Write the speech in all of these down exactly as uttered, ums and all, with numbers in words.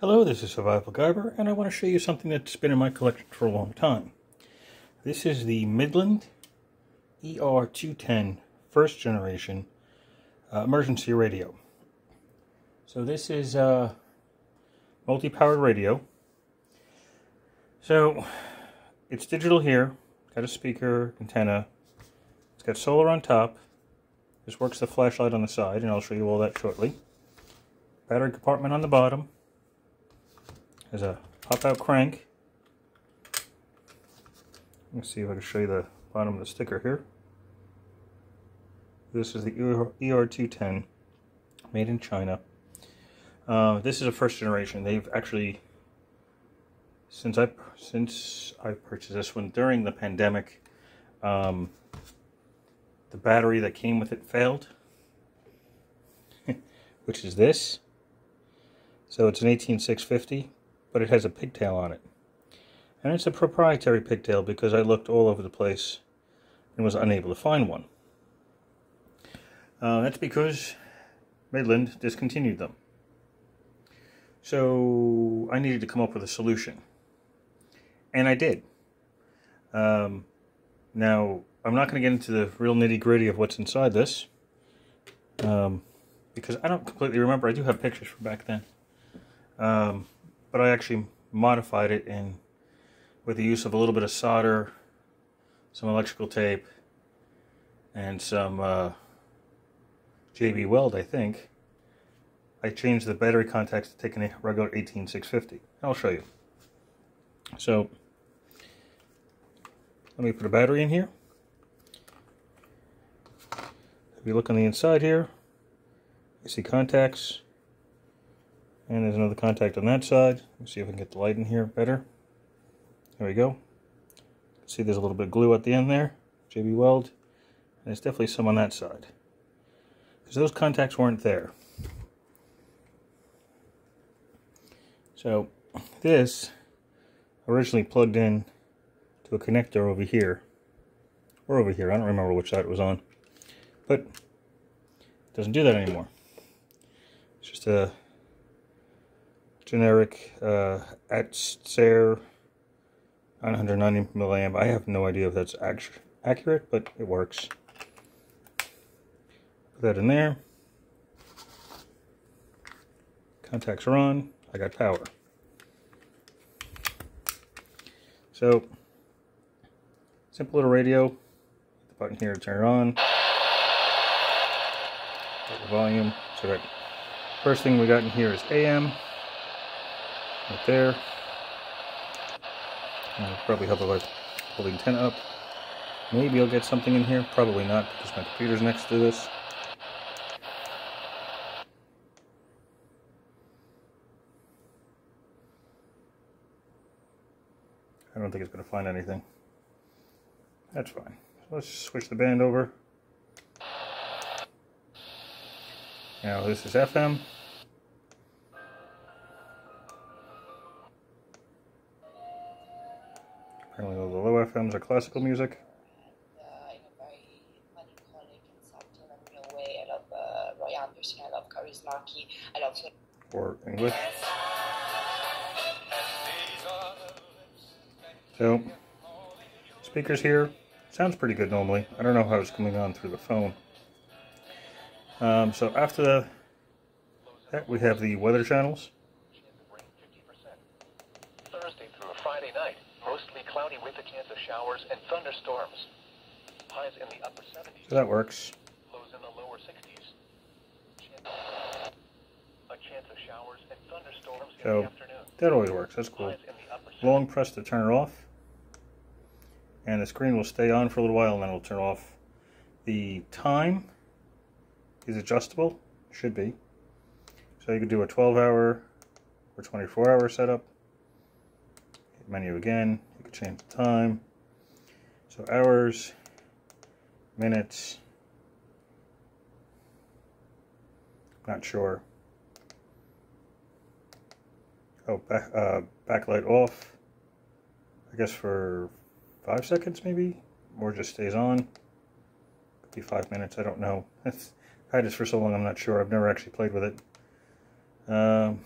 Hello, this is Survival-gyver, and I want to show you something that's been in my collection for a long time. This is the Midland E R two ten first generation uh, emergency radio. So this is a multi-powered radio. So it's digital here, got a speaker, antenna, it's got solar on top, this works the flashlight on the side, and I'll show you all that shortly. Battery compartment on the bottom. There's a pop-out crank. Let's see if I can show you the bottom of the sticker here. This is the E R two ten, made in China. Uh, this is a first generation. They've actually, since I since I purchased this one during the pandemic, um, the battery that came with it failed, which is this. So it's an eighteen six fifty. But it has a pigtail on it. And it's a proprietary pigtail because I looked all over the place and was unable to find one. Uh, that's because Midland discontinued them. So I needed to come up with a solution. And I did. Um, now, I'm not going to get into the real nitty-gritty of what's inside this. Um, because I don't completely remember. I do have pictures from back then. Um... But I actually modified it in with the use of a little bit of solder, some electrical tape, and some uh, J B Weld, I think. I changed the battery contacts to take a regular eighteen six fifty. I'll show you. So, let me put a battery in here. If you look on the inside here, you see contacts. And there's another contact on that side. Let's see if I can get the light in here better. There we go. See, there's a little bit of glue at the end there. J B Weld. And there's definitely some on that side, because those contacts weren't there. So this originally plugged in to a connector over here. Or over here. I don't remember which side it was on. But it doesn't do that anymore. It's just a generic uh, Atsair nine hundred ninety milliamp. I have no idea if that's ac accurate, but it works. Put that in there. Contacts are on. I got power. So, simple little radio. The button here to turn it on. Got the volume. So that first thing we got in here is A M. Right there. I'll probably help if I pull the antenna up. Maybe I'll get something in here. Probably not, because my computer's next to this. I don't think it's going to find anything. That's fine. So let's switch the band over. Now this is F M. Apparently all the low F Ms are classical music. Uh, I'm a very funny colleague in something in a way. I love uh, Roy Anderson, I love Karismaki, I love... Or English. So, speakers here. Sounds pretty good normally. I don't know how it's coming on through the phone. Um, so after the, that we have the weather channels. Thursday through Friday night. Mostly cloudy with a chance of showers and thunderstorms. Highs in the upper seventies. So that works. Lows in the lower sixties. A chance of showers and thunderstorms in the afternoon. That always works. That's cool. Long press to turn it off. And the screen will stay on for a little while and then it will turn off. The time is adjustable. Should be. So you could do a twelve hour or twenty-four hour setup. Menu again, you can change the time. So hours, minutes, not sure. Oh, back, uh, backlight off, I guess for five seconds maybe, or just stays on. Could be five minutes, I don't know. That's, I've had this for so long, I'm not sure. I've never actually played with it. Um,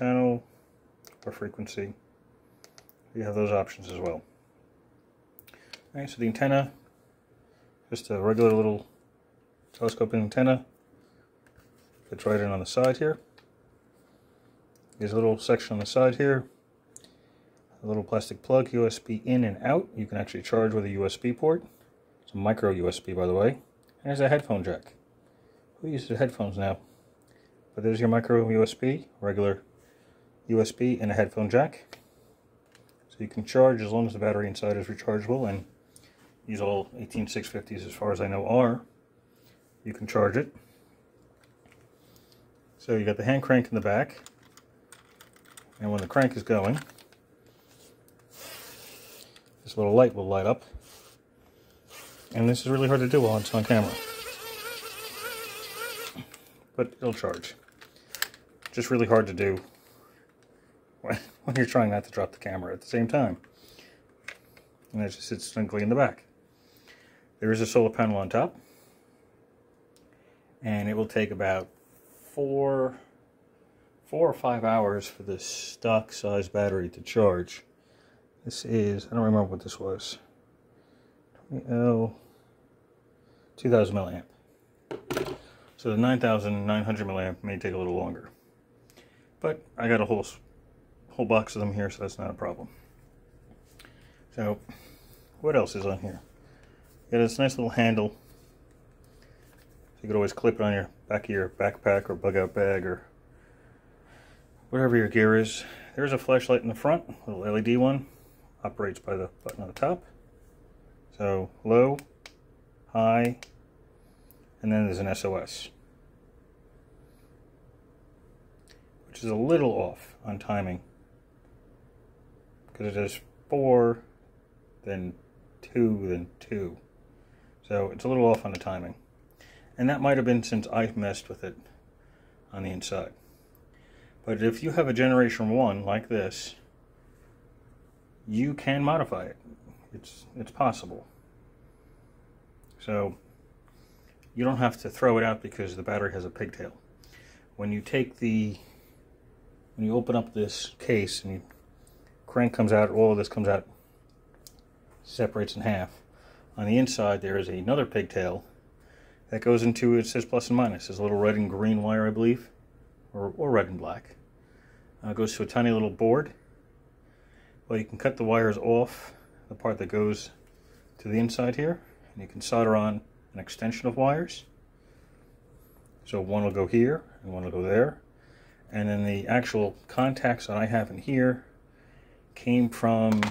channel or frequency. You have those options as well. All right, so the antenna, just a regular little telescope antenna. Fits right in on the side here. There's a little section on the side here. A little plastic plug, U S B in and out. You can actually charge with a U S B port. It's a micro U S B, by the way. And there's a headphone jack. Who uses headphones now? But there's your micro U S B, regular U S B, and a headphone jack. So you can charge as long as the battery inside is rechargeable, and these all eighteen six fifties, as far as I know, are. You can charge it. So you got the hand crank in the back, and when the crank is going, this little light will light up, and this is really hard to do while it's on camera, but it'll charge. Just really hard to do when you're trying not to drop the camera at the same time, and it just sits snugly in the back. There is a solar panel on top, and it will take about four, four or five hours for this stock size battery to charge. This is, I don't remember what this was, two thousand milliamp. So the nine thousand nine hundred milliamp may take a little longer. But I got a whole, whole box of them here, so that's not a problem. So, what else is on here? You got this nice little handle. You could always clip it on your back of your backpack or bug out bag or whatever your gear is. There's a flashlight in the front, a little L E D one. Operates by the button on the top. So low, high, and then there's an S O S. Which is a little off on timing. Because it does four, then two, then two. So it's a little off on the timing. And that might have been since I messed with it on the inside. But if you have a generation one like this, you can modify it. It's, it's possible. So you don't have to throw it out because the battery has a pigtail. When you take the, when you open up this case and you, crank comes out, all of this comes out, separates in half. On the inside there is another pigtail that goes into, it says plus and minus. There's a little red and green wire, I believe, or, or red and black. Uh, it goes to a tiny little board. Well, you can cut the wires off, the part that goes to the inside here, and you can solder on an extension of wires. So one will go here, and one will go there. And then the actual contacts that I have in here came from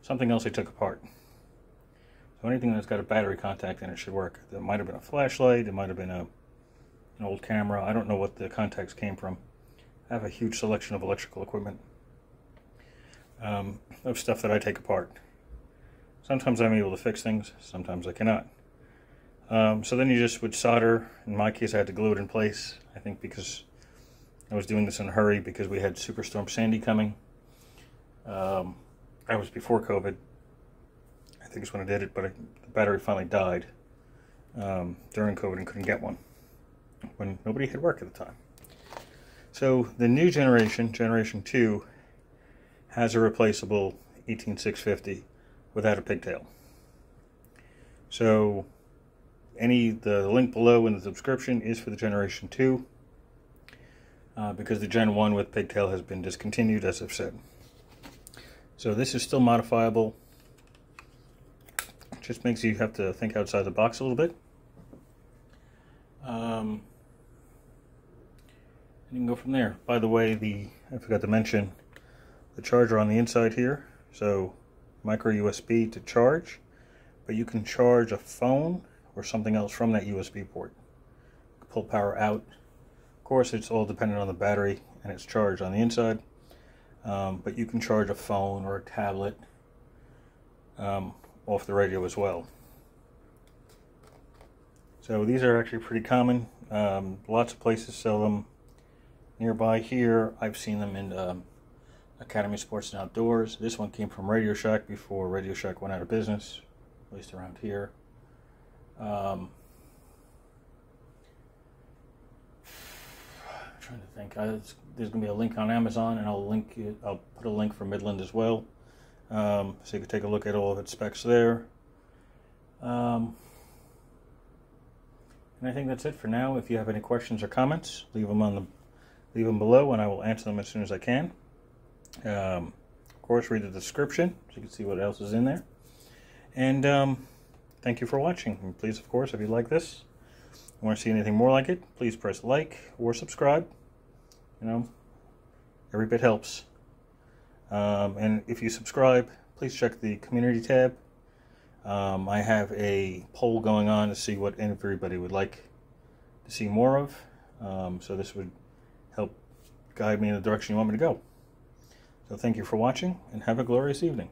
something else I took apart. So anything that's got a battery contact in it should work. That might have been a flashlight, it might have been a, an old camera. I don't know what the contacts came from. I have a huge selection of electrical equipment, um, of stuff that I take apart. Sometimes I'm able to fix things, sometimes I cannot. Um, so then you just would solder. In my case I had to glue it in place, I think because I was doing this in a hurry because we had Superstorm Sandy coming. Um, I was before COVID. I think it's when I did it, but I, the battery finally died um, during COVID and couldn't get one when nobody had work at the time. So the new generation, generation two, has a replaceable eighteen six fifty without a pigtail. So any the link below in the subscription is for the generation two, uh, because the gen one with pigtail has been discontinued, as I've said. So this is still modifiable. Just makes you have to think outside the box a little bit. Um, and you can go from there. By the way, the I forgot to mention the charger on the inside here. So micro U S B to charge, but you can charge a phone or something else from that U S B port. You can pull power out. Of course, it's all dependent on the battery and its charge on the inside. Um, but you can charge a phone or a tablet. Um, off the radio as well. So these are actually pretty common. Um, lots of places sell them nearby here. I've seen them in um, Academy Sports and Outdoors. This one came from Radio Shack before Radio Shack went out of business, at least around here. Um, I'm trying to think. think. I, it's, there's going to be a link on Amazon, and I'll link it, I'll put a link for Midland as well, um, so you can take a look at all of its specs there. Um, and I think that's it for now. If you have any questions or comments, leave them on the leave them below, and I will answer them as soon as I can. Um, of course, read the description so you can see what else is in there. And um, thank you for watching. And please, of course, if you like this, you want to see anything more like it, please press like or subscribe. You know, every bit helps. Um, and if you subscribe, please check the community tab. Um, I have a poll going on to see what everybody would like to see more of. Um, so this would help guide me in the direction you want me to go. So thank you for watching, and have a glorious evening.